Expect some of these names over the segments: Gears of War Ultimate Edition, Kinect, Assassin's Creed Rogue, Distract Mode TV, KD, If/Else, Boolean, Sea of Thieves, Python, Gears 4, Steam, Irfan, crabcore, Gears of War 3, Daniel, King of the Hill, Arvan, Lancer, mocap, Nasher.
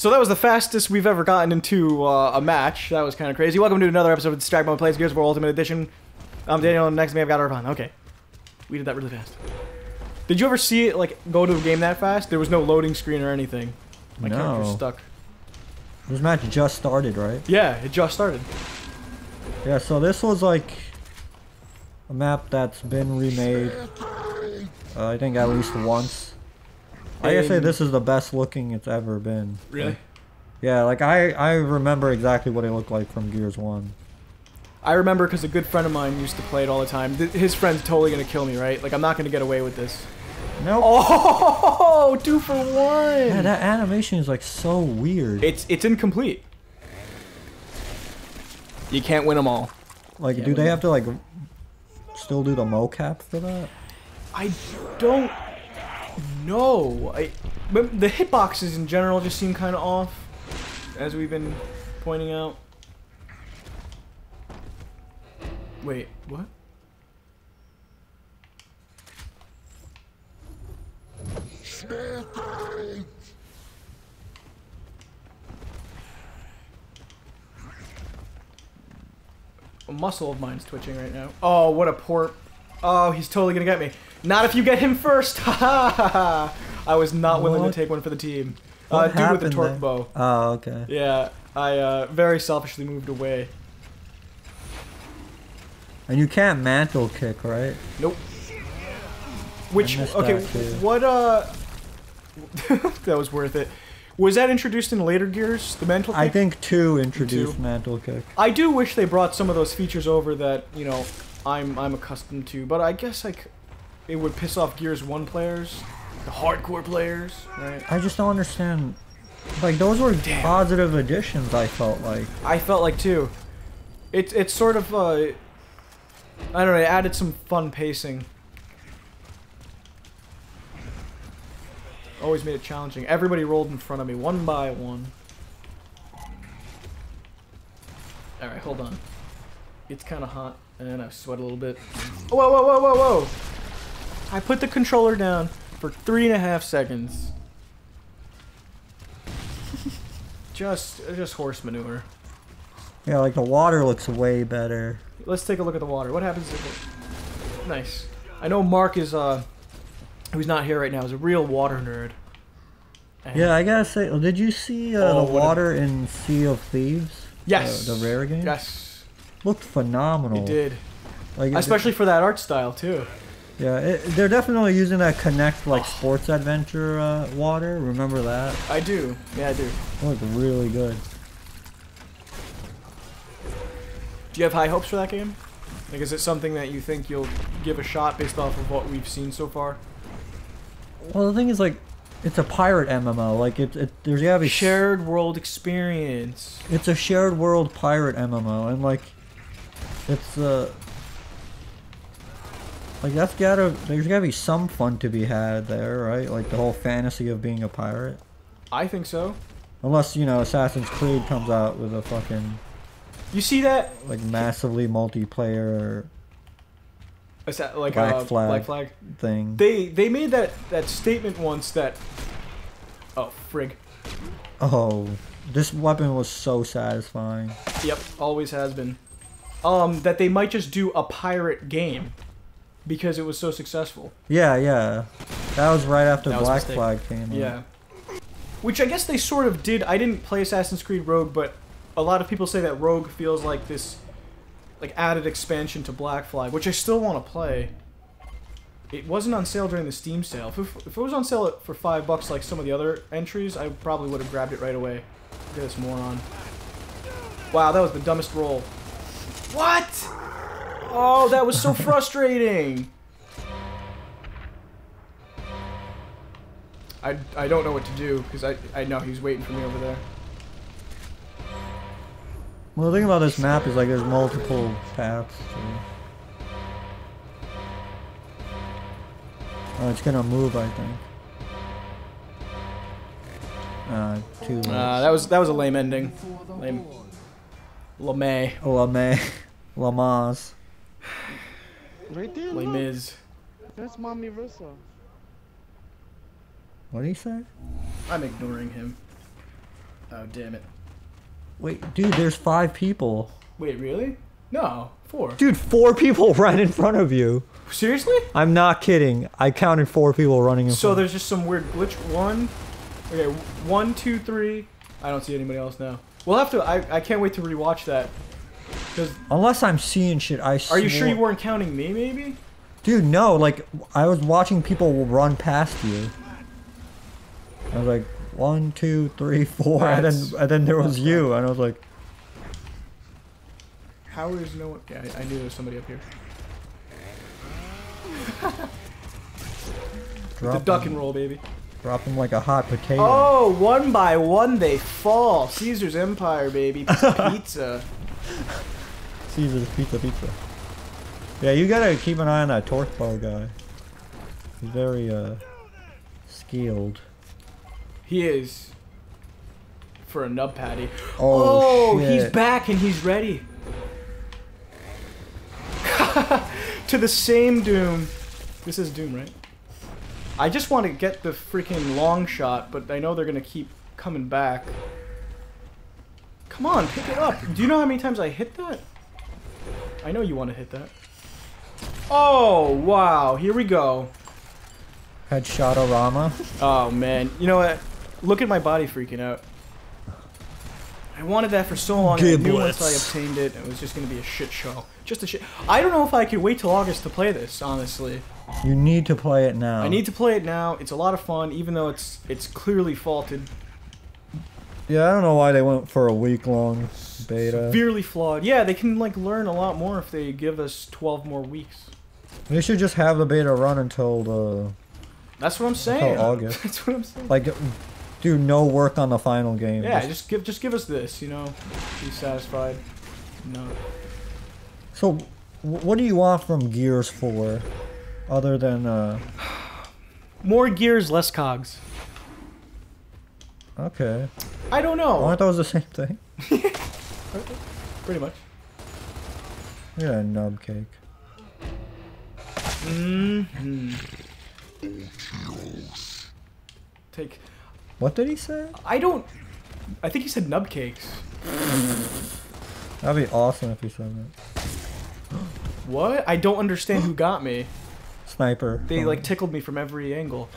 So that was the fastest we've ever gotten into a match. That was kind of crazy. Welcome to another episode of Distract Mode Plays Gears of War Ultimate Edition. I'm Daniel, and next to me I've got Arvan. Okay. We did that really fast. Did you ever see it, like, go to a game that fast? There was no loading screen or anything. My character's stuck. This match just started, right? Yeah, it just started. Yeah, so this was, like, a map that's been remade, I think at least once. I gotta say this is the best looking it's ever been. Really? Like, yeah, like I remember exactly what it looked like from Gears 1. I remember because a good friend of mine used to play it all the time. His friend's totally gonna kill me, right? Like, I'm not gonna get away with this. No. Nope. Oh, 2 for 1! Yeah, that animation is like so weird. It's incomplete. You can't win them all. Like, do they have to like still do the mocap for that? I don't. No, but the hitboxes in general just seem kind of off, as we've been pointing out. Wait, what? A muscle of mine's twitching right now. Oh, what a poor... Oh, he's totally gonna get me. Not if you get him first! Ha ha ha ha! I was not willing to take one for the team. Dude with the torque bow. Oh, okay. Yeah, I very selfishly moved away. And you can't mantle kick, right? Nope. Which, okay, what, that was worth it. Was that introduced in later Gears, the mantle kick? I think 2 introduced mantle kick. I do wish they brought some of those features over that, you know, I'm accustomed to, but I guess, like... It would piss off Gears 1 players, the hardcore players, right? I just don't understand. Like, those were positive additions, I felt like. I felt like, too. It's sort of, I don't know, it added some fun pacing. Always made it challenging. Everybody rolled in front of me, one by one. Alright, hold on. It's kind of hot, and I sweat a little bit. Whoa, whoa, whoa, whoa, whoa! I put the controller down for 3.5 seconds. just horse manure. Yeah, like the water looks way better. Let's take a look at the water. What happens if it... Nice. I know Mark is, who's not here right now, is a real water nerd. And yeah, I gotta say, did you see the water in Sea of Thieves? Yes. The Rare game? Yes. Looked phenomenal. It did. Like, especially for that art style, too. Yeah, they're definitely using that Kinect, like, sports adventure water. Remember that? I do. Yeah, I do. It looked really good. Do you have high hopes for that game? Like, is it something that you think you'll give a shot based off of what we've seen so far? Well, the thing is, like, it's a pirate MMO. Like, there's gotta be shared world experience. It's a shared world pirate MMO, and like, it's like, there's gotta be some fun to be had there, right? Like, the whole fantasy of being a pirate. I think so. Unless, you know, Assassin's Creed comes out with a fucking... You see that? Like, massively multiplayer... like, Black Flag thing. They made that statement once that... Oh, frig. Oh, this weapon was so satisfying. Yep, always has been. That they might just do a pirate game. Because it was so successful. Yeah, yeah. That was right after Black Flag came out. Yeah. Which I guess they sort of did. I didn't play Assassin's Creed Rogue, but a lot of people say that Rogue feels like this added expansion to Black Flag, which I still want to play. It wasn't on sale during the Steam sale. If it was on sale for $5 like some of the other entries, I probably would have grabbed it right away. Look at this moron. Wow, that was the dumbest roll. What?! Oh, that was so frustrating! I don't know what to do, because I know he's waiting for me over there. Well, the thing about this map is, like, there's multiple paths. So... Oh, it's gonna move, I think. 2 minutes. That was a lame ending. Lame. Lame. Lame. Lamas. Right there, look. Miz. That's Mommy Rissa. What did he say? I'm ignoring him. Oh, damn it. Wait, dude, there's 5 people. Wait, really? No, 4. Dude, 4 people right in front of you. Seriously? I'm not kidding. I counted 4 people running in front. So there's just some weird glitch. One. Okay, 1, 2, 3. I don't see anybody else now. We'll have to. I can't wait to rewatch that. Unless I'm seeing shit, I swore. Are you sure you weren't counting me, maybe? Dude, no. Like, I was watching people run past you. I was like, 1, 2, 3, 4, and then there was you, and I was like... How is no one... Yeah, I knew there was somebody up here. The duck and roll, baby. Drop them like a hot potato. Oh, one by one they fall. Caesar's Empire, baby. Pizza. Caesar's pizza. Yeah, you gotta keep an eye on that torch bow guy. He's very, skilled. He is. For a nub patty. Oh, shit. He's back and he's ready. To the same doom. This is doom, right? I just want to get the freaking long shot, but I know they're gonna keep coming back. Come on, pick it up. Do you know how many times I hit that? I know you want to hit that. Oh, wow. Here we go. Headshot-orama. Oh, man. You know what? Look at my body freaking out. I wanted that for so long. I knew once I obtained it, it was just going to be a shit show. Just a shit... I don't know if I could wait till August to play this, honestly. You need to play it now. I need to play it now. It's a lot of fun, even though it's clearly faulted. Yeah, I don't know why they went for a week-long beta. Severely flawed. Yeah, they can like learn a lot more if they give us 12 more weeks. They should just have the beta run until the... That's what I'm saying. Until August. That's what I'm saying. Like, do no work on the final game. Yeah, just give us this, you know. Be satisfied. No. So, what do you want from Gears 4, other than more gears, less cogs? Okay. I don't know. I thought it was the same thing. Pretty much. Yeah, nub cake. Mm-hmm. Take. What did he say? I don't. I think he said nub cakes. That'd be awesome if he said that. What? I don't understand who got me. Sniper. They like tickled me from every angle.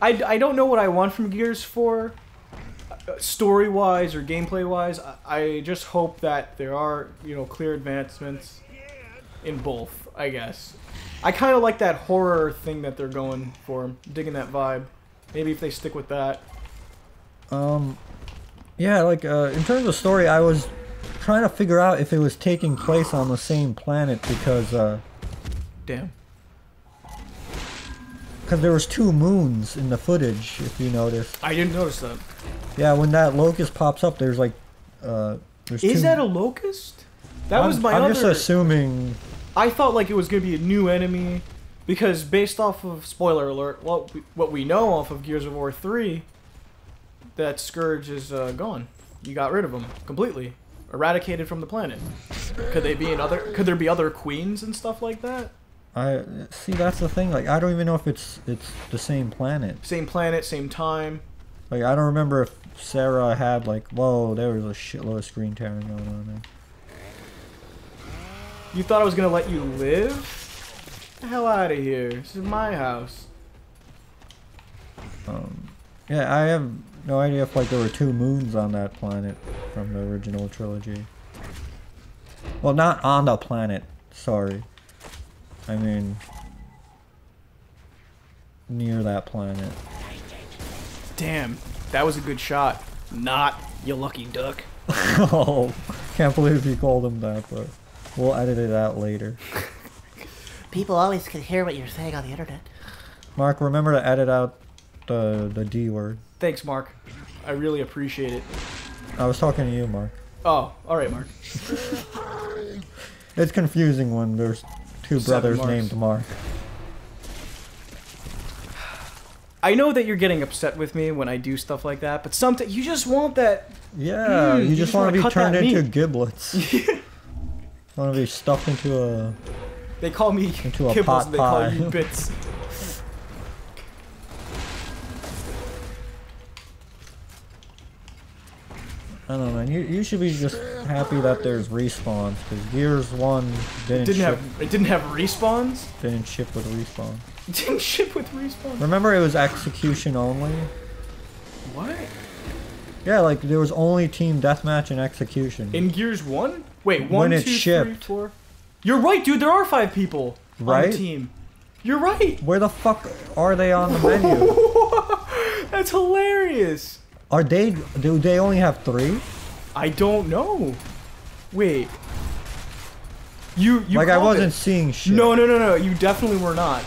I don't know what I want from Gears 4. Story-wise or gameplay-wise, I just hope that there are, you know, clear advancements in both, I guess. I kind of like that horror thing that they're going for. I'm digging that vibe. Maybe if they stick with that. Yeah, like, in terms of story, I was trying to figure out if it was taking place on the same planet because, Damn. Because there was 2 moons in the footage, if you noticed. I didn't notice that. Yeah, when that locust pops up, there's like, there's Is that a locust? That was my other... I'm just assuming... I thought like it was going to be a new enemy, because based off of, spoiler alert, what we know off of Gears of War 3, that Scourge is gone. You got rid of him completely. Eradicated from the planet. Could there be other queens and stuff like that? I see. That's the thing. Like, I don't even know if it's the same planet. Same planet, same time. Like, I don't remember if Sarah had like, whoa, there was a shitload of screen tearing going on there. You thought I was gonna let you live? Get the hell out of here! This is my house. Yeah, I have no idea if like there were 2 moons on that planet from the original trilogy. Well, not on the planet. Sorry. I mean, near that planet. Damn, that was a good shot. Not, you lucky duck. Oh, can't believe you called him that, but we'll edit it out later. People always can hear what you're saying on the internet. Mark, remember to edit out the D word. Thanks, Mark. I really appreciate it. I was talking to you, Mark. Oh, alright, Mark. It's confusing when there's... 2 brothers named Mark. I know that you're getting upset with me when I do stuff like that, but sometimes you just want that. Yeah, you just want to be turned into giblets. Want to be stuffed into a. They call me into a pot pie. They call you bits. I don't know, man. You should be just happy that there's respawns, because Gears 1 didn't have respawns. Didn't ship with respawn. Didn't ship with respawn. Remember, it was execution only. What? Yeah, like there was only team deathmatch and execution. In Gears 1? Wait, 1, 2, 3, 4. You're right, dude. There are 5 people on the team. You're right. Where the fuck are they on the menu? That's hilarious. Are they? Do they only have 3? I don't know. Wait. You like I wasn't seeing shit. No. You definitely were not.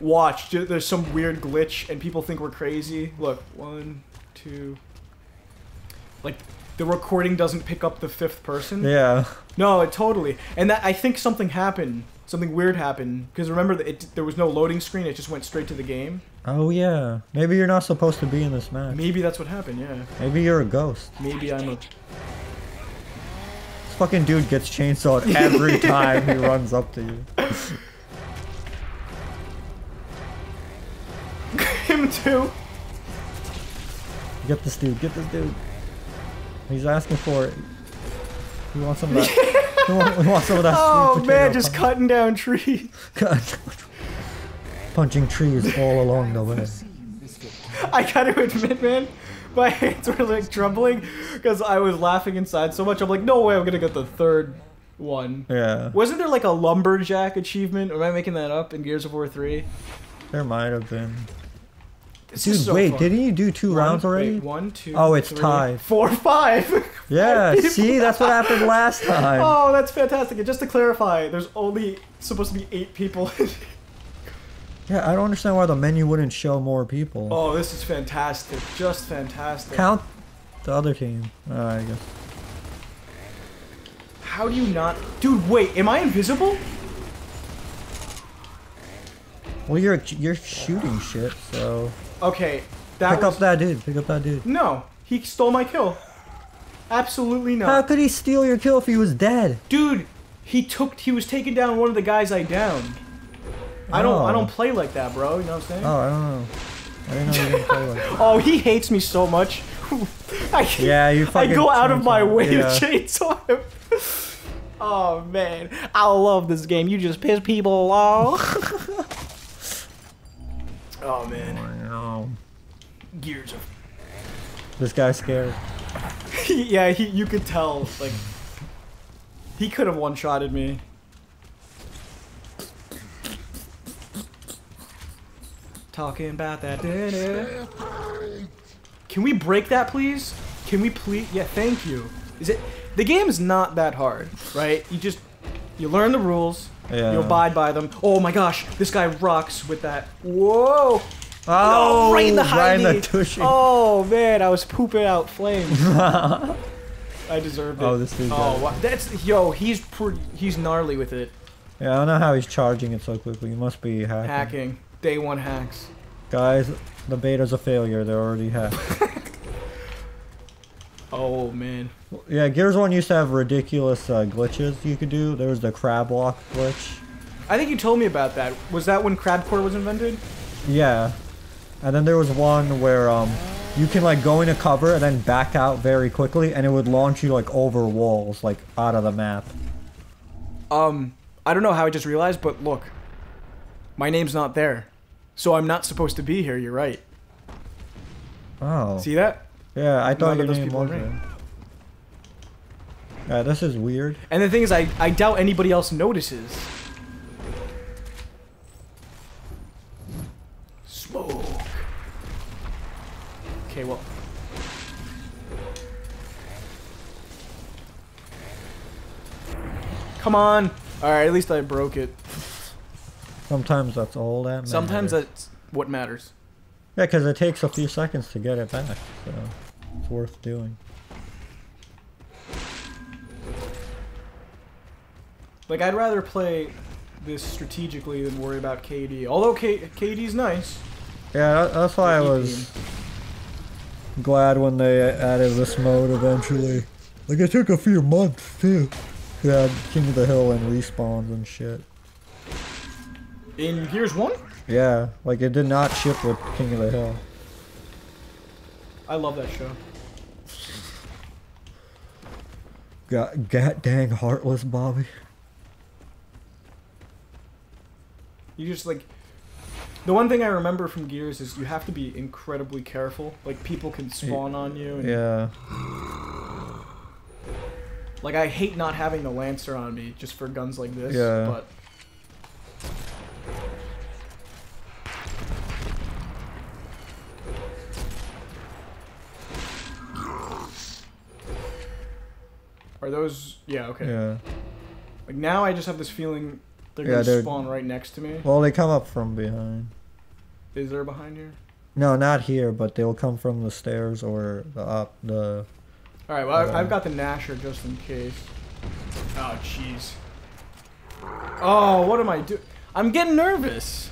Watch. There's some weird glitch, and people think we're crazy. Look, 1, 2. Like the recording doesn't pick up the 5th person. Yeah. No, it totally. And that I think something happened. Something weird happened, because remember that there was no loading screen. It just went straight to the game. Oh yeah, maybe you're not supposed to be in this match. Maybe that's what happened. Yeah. Maybe you're a ghost. Maybe I'm a. This fucking dude gets chainsawed every time he runs up to you. Him too. Get this dude. Get this dude. He's asking for it. He wants some of that. We want some of that sweet potato. Man, just cutting down trees. Punching trees all along the way. I gotta admit, man, my hands were like trembling because I was laughing inside so much. I'm like, no way I'm gonna get the 3rd one. Yeah. Wasn't there like a lumberjack achievement? Or am I making that up in Gears of War 3? There might have been. Dude, wait, didn't you do 2 rounds already? Wait, 1, 2, oh, it's tied. 4, 5. Yeah, see, that's what happened last time. Oh, that's fantastic. And just to clarify, there's only supposed to be 8 people. Yeah, I don't understand why the menu wouldn't show more people. Oh, this is fantastic. Just fantastic. Count the other team. I guess. How do you not... Dude, wait, am I invisible? Well, you're shooting shit, so... Okay, that Pick up that dude. Pick up that dude. No, he stole my kill. Absolutely not. How could he steal your kill if he was dead? Dude, he was taking down one of the guys I downed. Oh. I don't play like that, bro. You know what I'm saying? Oh, I don't know. I didn't know you didn't play like that. Oh, he hates me so much. I go out of my way to chainsaw him. Oh man, I love this game. You just piss people off. Oh man. Oh, no. Gears of... This guy's scared. Yeah, you could tell, like... He could have one-shotted me. Talking about that dinner. Can we break that, please? Can we please? Yeah, thank you. The game's not that hard, right? You learn the rules. Yeah. You abide by them. Oh my gosh, this guy rocks with that. Whoa! Oh, no, right in the high knee. Oh man, I was pooping out flames. I deserved it. Oh, this dude. Oh, wow. He's pretty. He's gnarly with it. Yeah, I don't know how he's charging it so quickly. He must be hacking. Hacking. Day 1 hacks. Guys, the beta's a failure. They're already hacked. Oh man. Yeah, Gears 1 used to have ridiculous glitches you could do. There was the crab walk glitch. I think you told me about that. Was that when crabcore was invented? Yeah. And then there was one where you can like go into cover and then back out very quickly, and it would launch you like over walls, like out of the map. I don't know how I just realized, but look. My name's not there. So I'm not supposed to be here, you're right. Oh. See that? Yeah, I thought your name was there. Yeah, this is weird. And the thing is, I doubt anybody else notices. Smoke. Okay, well. Come on. All right, at least I broke it. Sometimes that's all that matters. Sometimes that's what matters. Yeah, because it takes a few seconds to get it back, so it's worth doing. Like, I'd rather play this strategically than worry about KD. Although KD's nice. Yeah, that's why I was glad when they added this mode eventually. Like, it took a few months, too. Yeah, King of the Hill and respawns and shit. In Gears 1? Yeah, like, it did not ship with King of the Hill. I love that show. God dang heartless Bobby. You just like... The one thing I remember from Gears is you have to be incredibly careful. Like, people can spawn on you. And, yeah. Like, I hate not having the Lancer on me just for guns like this. Yeah. But... Are those... Yeah, okay. Yeah. Like, now I just have this feeling they're gonna spawn right next to me. Well, they come up from behind. Is there behind here? No, not here, but they'll come from the stairs or the up the... Alright, well, I've got the Nasher just in case. Oh, jeez. Oh, what am I doing? I'm getting nervous!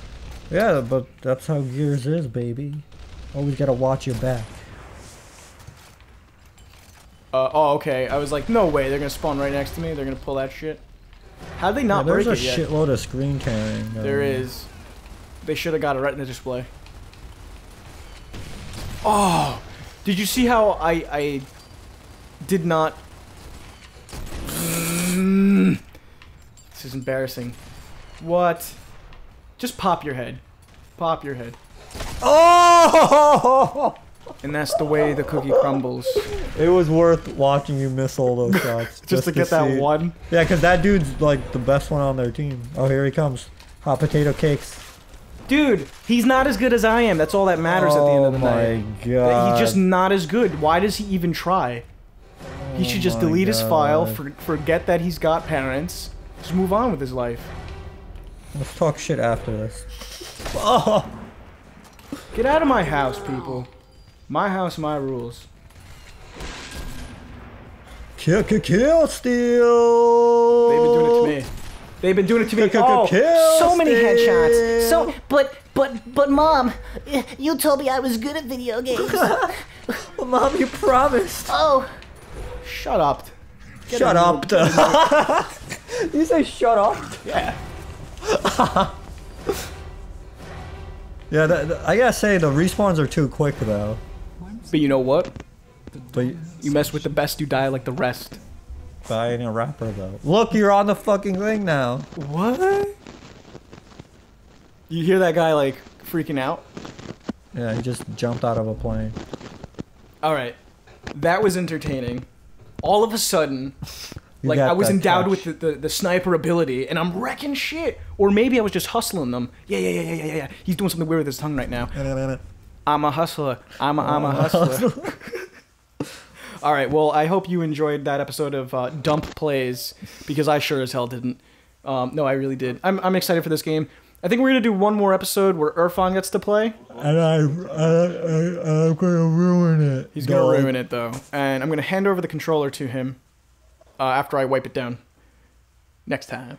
Yeah, but that's how Gears is, baby. Always gotta watch your back. Oh, okay. I was like, no way. They're going to spawn right next to me. They're going to pull that shit. How'd they not break it yet? There's a shitload of screen carrying. There is. They should have got it right in the display. Oh! Did you see how I did not... This is embarrassing. What? Just pop your head. Pop your head. Oh! And that's the way the cookie crumbles. It was worth watching you miss all those shots. just to get that one? Yeah, because that dude's like the best one on their team. Oh, here he comes. Hot potato cakes. Dude, he's not as good as I am. That's all that matters at the end of the night. Oh my god. He's just not as good. Why does he even try? He should just delete his file, forget that he's got parents, just move on with his life. Let's talk shit after this. Oh. Get out of my house, people. My house, my rules. Kill, kill, kill, steal. They've been doing it to me. They've been doing it to me. Kill, kill, kill, so many headshots. So, but, Mom, you told me I was good at video games. Well, Mom, you promised. Oh, shut up. Shut up. You say shut up? Yeah. Yeah, I gotta say the respawns are too quick though. But you know what? But you mess with the best, you die like the rest. Dying a rapper though. Look, you're on the fucking thing now. What? You hear that guy like freaking out? Yeah, he just jumped out of a plane. Alright. That was entertaining. All of a sudden, like I was endowed with the sniper ability and I'm wrecking shit. Or maybe I was just hustling them. Yeah. He's doing something weird with his tongue right now. I'm a hustler. I'm a hustler. All right, well, I hope you enjoyed that episode of Dump Plays, because I sure as hell didn't. No, I really did. I'm excited for this game. I think we're going to do one more episode where Irfan gets to play. And I'm going to ruin it. He's going to ruin it, though. And I'm going to hand over the controller to him after I wipe it down. Next time.